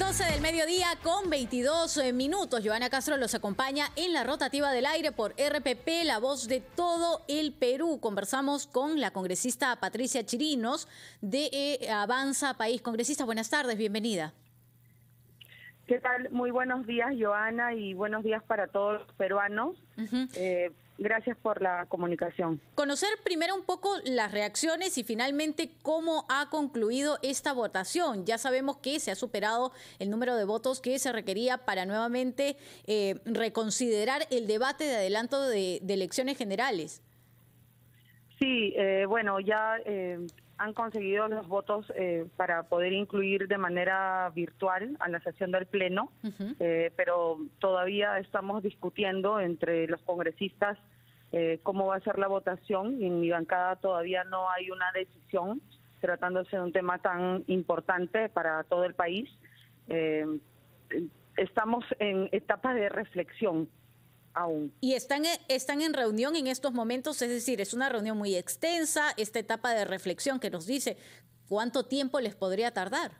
12 del mediodía con 22 minutos. Joana Castro los acompaña en la rotativa del aire por RPP, la voz de todo el Perú. Conversamos con la congresista Patricia Chirinos de Avanza País. Congresista, buenas tardes, bienvenida. ¿Qué tal? Muy buenos días, Joana, y buenos días para todos los peruanos. Gracias por la comunicación. Conocer primero un poco las reacciones y finalmente cómo ha concluido esta votación. Ya sabemos que se ha superado el número de votos que se requería para nuevamente reconsiderar el debate de adelanto de elecciones generales. Sí, bueno, ya han conseguido los votos para poder incluir de manera virtual a la sesión del Pleno, pero todavía estamos discutiendo entre los congresistas cómo va a ser la votación. En mi bancada todavía no hay una decisión, tratándose de un tema tan importante para todo el país. Estamos en etapa de reflexión aún. Y están en reunión en estos momentos, es decir, es una reunión muy extensa, esta etapa de reflexión que nos dice cuánto tiempo les podría tardar.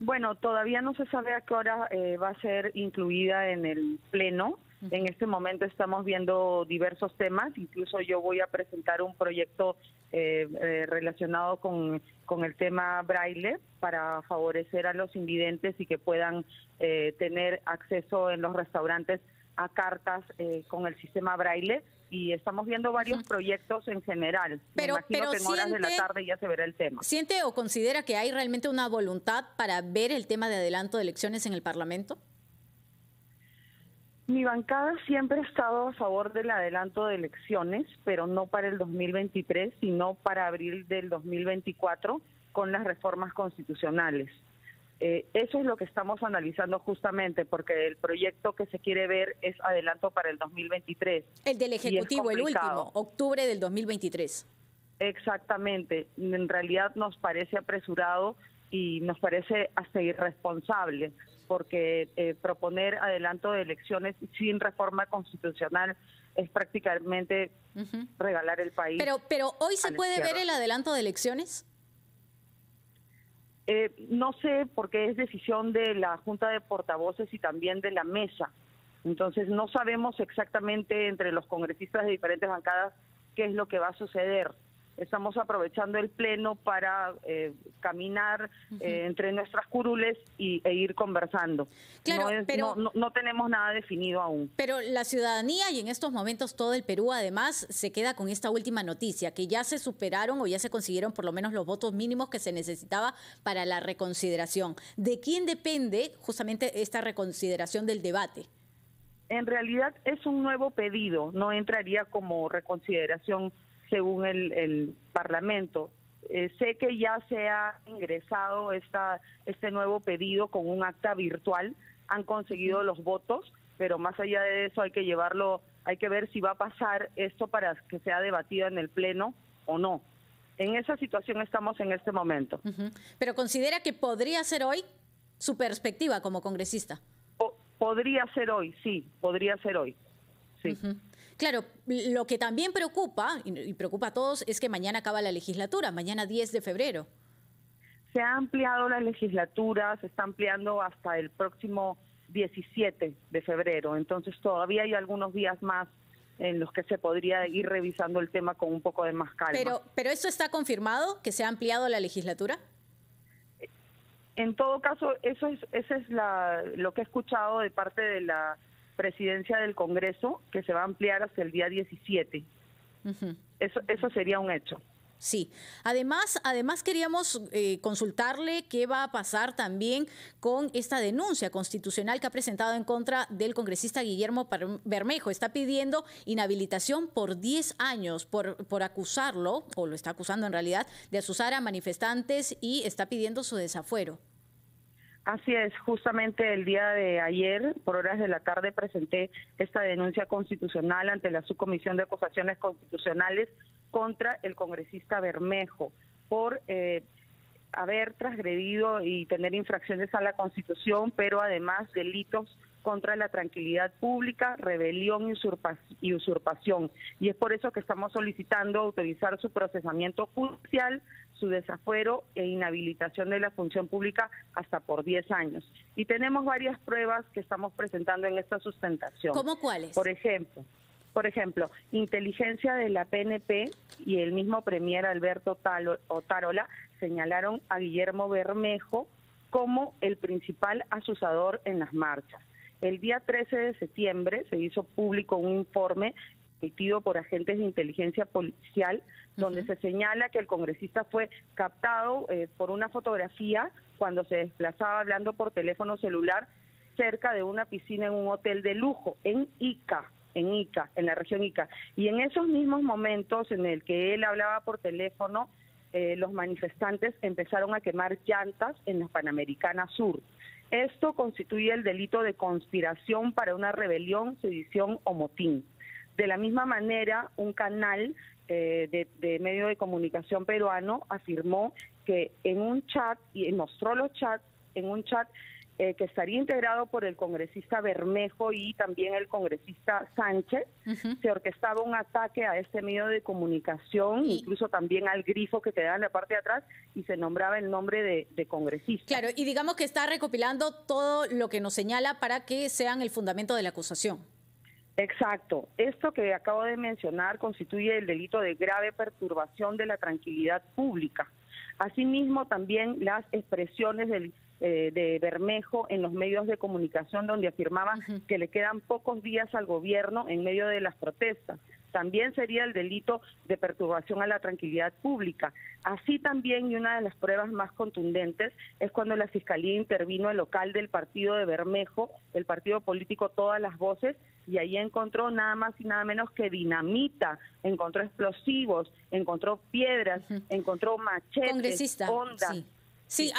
Bueno, todavía no se sabe a qué hora va a ser incluida en el Pleno. En este momento estamos viendo diversos temas, incluso yo voy a presentar un proyecto relacionado con el tema braille para favorecer a los invidentes y que puedan tener acceso en los restaurantes a cartas con el sistema braille, y estamos viendo varios proyectos en general. Pero que en horas de la tarde ya se verá el tema. ¿Siente o considera que hay realmente una voluntad para ver el tema de adelanto de elecciones en el Parlamento? Mi bancada siempre ha estado a favor del adelanto de elecciones, pero no para el 2023, sino para abril del 2024 con las reformas constitucionales. Eso es lo que estamos analizando justamente, porque el proyecto que se quiere ver es adelanto para el 2023. El del Ejecutivo, el último, octubre del 2023. Exactamente. En realidad nos parece apresurado y nos parece hasta irresponsable, porque proponer adelanto de elecciones sin reforma constitucional es prácticamente regalar el país. Pero ¿hoy se puede ver el adelanto de elecciones? No sé, porque es decisión de la Junta de Portavoces y también de la mesa. Entonces no sabemos exactamente entre los congresistas de diferentes bancadas qué es lo que va a suceder. Estamos aprovechando el Pleno para caminar entre nuestras curules e ir conversando. Claro, no tenemos nada definido aún. Pero la ciudadanía y en estos momentos todo el Perú además se queda con esta última noticia, que ya se superaron o ya se consiguieron por lo menos los votos mínimos que se necesitaba para la reconsideración. ¿De quién depende justamente esta reconsideración del debate? En realidad es un nuevo pedido, no entraría como reconsideración según el Parlamento. Sé que ya se ha ingresado este nuevo pedido con un acta virtual, han conseguido los votos, pero más allá de eso hay que llevarlo, hay que ver si va a pasar esto para que sea debatido en el Pleno o no. En esa situación estamos en este momento. ¿Pero considera que podría ser hoy su perspectiva como congresista? Podría ser hoy, sí, podría ser hoy. Sí. Claro, lo que también preocupa, y preocupa a todos, es que mañana acaba la legislatura, mañana 10 de febrero. Se ha ampliado la legislatura, se está ampliando hasta el próximo 17 de febrero, entonces todavía hay algunos días más en los que se podría ir revisando el tema con un poco de más calma. ¿Pero eso está confirmado, que se ha ampliado la legislatura? En todo caso, eso es lo que he escuchado de parte de la presidencia del Congreso, que se va a ampliar hasta el día 17. Eso sería un hecho. Sí. Además queríamos consultarle qué va a pasar también con esta denuncia constitucional que ha presentado en contra del congresista Guillermo Bermejo. Está pidiendo inhabilitación por 10 años por acusarlo, o lo está acusando en realidad, de asusar a manifestantes, y está pidiendo su desafuero. Así es, justamente el día de ayer, por horas de la tarde, presenté esta denuncia constitucional ante la Subcomisión de Acusaciones Constitucionales contra el congresista Bermejo por haber transgredido y tener infracciones a la Constitución, pero además delitos contra la tranquilidad pública, rebelión y usurpación. Y es por eso que estamos solicitando autorizar su procesamiento judicial, su desafuero e inhabilitación de la función pública hasta por 10 años. Y tenemos varias pruebas que estamos presentando en esta sustentación. ¿Cómo cuáles? Por ejemplo, inteligencia de la PNP y el mismo premier Alberto Otárola señalaron a Guillermo Bermejo como el principal asusador en las marchas. El día 13 de septiembre se hizo público un informe emitido por agentes de inteligencia policial, donde se señala que el congresista fue captado por una fotografía cuando se desplazaba hablando por teléfono celular cerca de una piscina en un hotel de lujo en Ica, en la región Ica. Y en esos mismos momentos en el que él hablaba por teléfono, los manifestantes empezaron a quemar llantas en la Panamericana Sur. Esto constituye el delito de conspiración para una rebelión, sedición o motín. De la misma manera, un canal de medio de comunicación peruano afirmó que en un chat, y mostró los chats, en un chat que estaría integrado por el congresista Bermejo y también el congresista Sánchez, se orquestaba un ataque a este medio de comunicación, incluso también al grifo que te da en la parte de atrás, y se nombraba el nombre de congresista. Claro, y digamos que está recopilando todo lo que nos señala para que sean el fundamento de la acusación. Exacto. Esto que acabo de mencionar constituye el delito de grave perturbación de la tranquilidad pública. Asimismo, también las expresiones de Bermejo en los medios de comunicación, donde afirmaba que le quedan pocos días al gobierno en medio de las protestas. También sería el delito de perturbación a la tranquilidad pública. Así también, y una de las pruebas más contundentes, es cuando la Fiscalía intervino al local del partido de Bermejo, el partido político Todas las Voces, y ahí encontró nada más y nada menos que dinamita, encontró explosivos, encontró piedras, encontró machetes, ondas. Sí,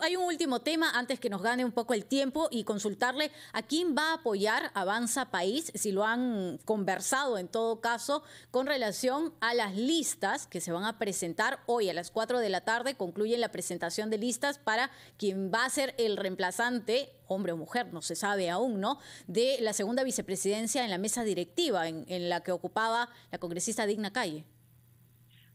hay un último tema antes que nos gane un poco el tiempo y consultarle a quién va a apoyar Avanza País, si lo han conversado en todo caso con relación a las listas que se van a presentar hoy a las 4 de la tarde, concluyen la presentación de listas para quien va a ser el reemplazante, hombre o mujer, no se sabe aún, ¿no?, de la segunda vicepresidencia en la mesa directiva en la que ocupaba la congresista Digna Calle.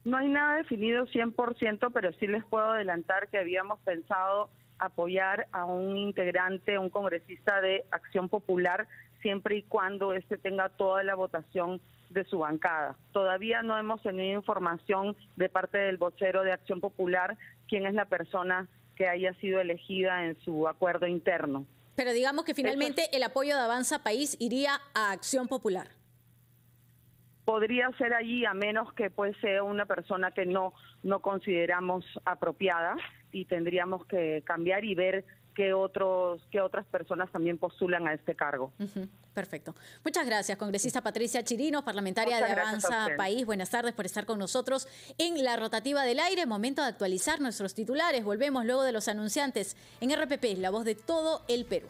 No hay nada definido 100%, pero sí les puedo adelantar que habíamos pensado apoyar a un integrante, un congresista de Acción Popular, siempre y cuando este tenga toda la votación de su bancada. Todavía no hemos tenido información de parte del vocero de Acción Popular quién es la persona que haya sido elegida en su acuerdo interno. Pero digamos que finalmente el apoyo de Avanza País iría a Acción Popular. Podría ser allí, a menos que pues sea una persona que no consideramos apropiada, y tendríamos que cambiar y ver qué otras personas también postulan a este cargo. Perfecto. Muchas gracias, congresista Patricia Chirinos, parlamentaria de Avanza País. Buenas tardes por estar con nosotros en La Rotativa del Aire. Momento de actualizar nuestros titulares. Volvemos luego de los anunciantes en RPP, la voz de todo el Perú.